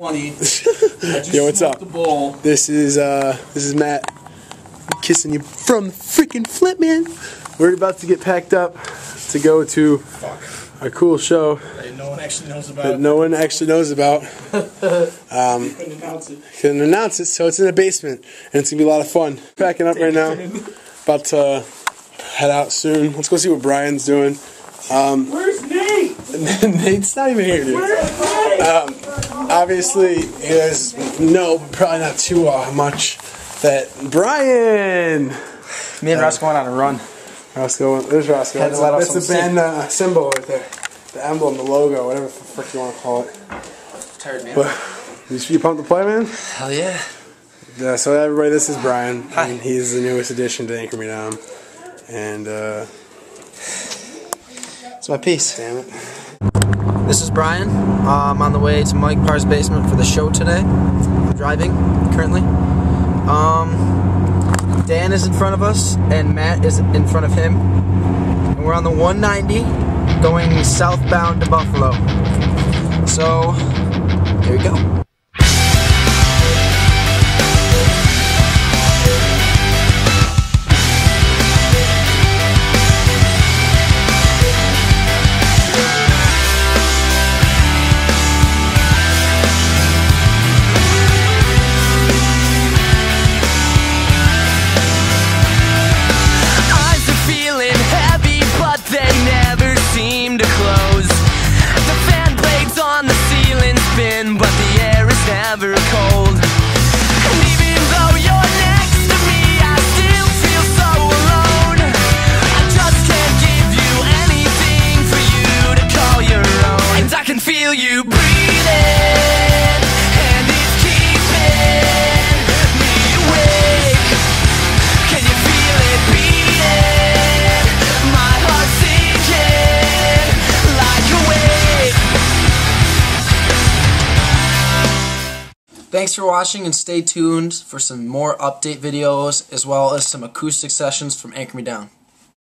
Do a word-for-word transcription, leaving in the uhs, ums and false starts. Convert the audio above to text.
twenty. Yo, what's up? The bowl. This is uh, this is Matt. I'm kissing you from freaking Flint, man. We're about to get packed up to go to Fuck. a cool show that no one actually knows about. That no one actually knows about. um, couldn't announce it. Couldn't announce it, so it's in the basement, and it's gonna be a lot of fun. Packing up right now. About to head out soon. Let's go see what Brian's doing. Um, Where's Nate? Nate's not even here, dude. Where's Nate? Um, Obviously, you guys know, but probably not too uh, much, that Brian! Me and uh, Rosco went on a run. Rosco, there's Rosco. That's, a, that's the band uh, symbol right there. The emblem, the logo, whatever the frick you want to call it. I'm tired, man. But, you, you pumped to play, man? Hell yeah. Uh, so everybody, this is Brian. Hi. And he's the newest addition to Anchor Me Down. And, uh... it's my piece. Damn it. This is Brian. Uh, I'm on the way to Mike Parr's basement for the show today. I'm driving currently. Um, Dan is in front of us, and Matt is in front of him. And we're on the one ninety, going southbound to Buffalo. So, here we go. Thanks for watching, and stay tuned for some more update videos as well as some acoustic sessions from Anchor Me Down.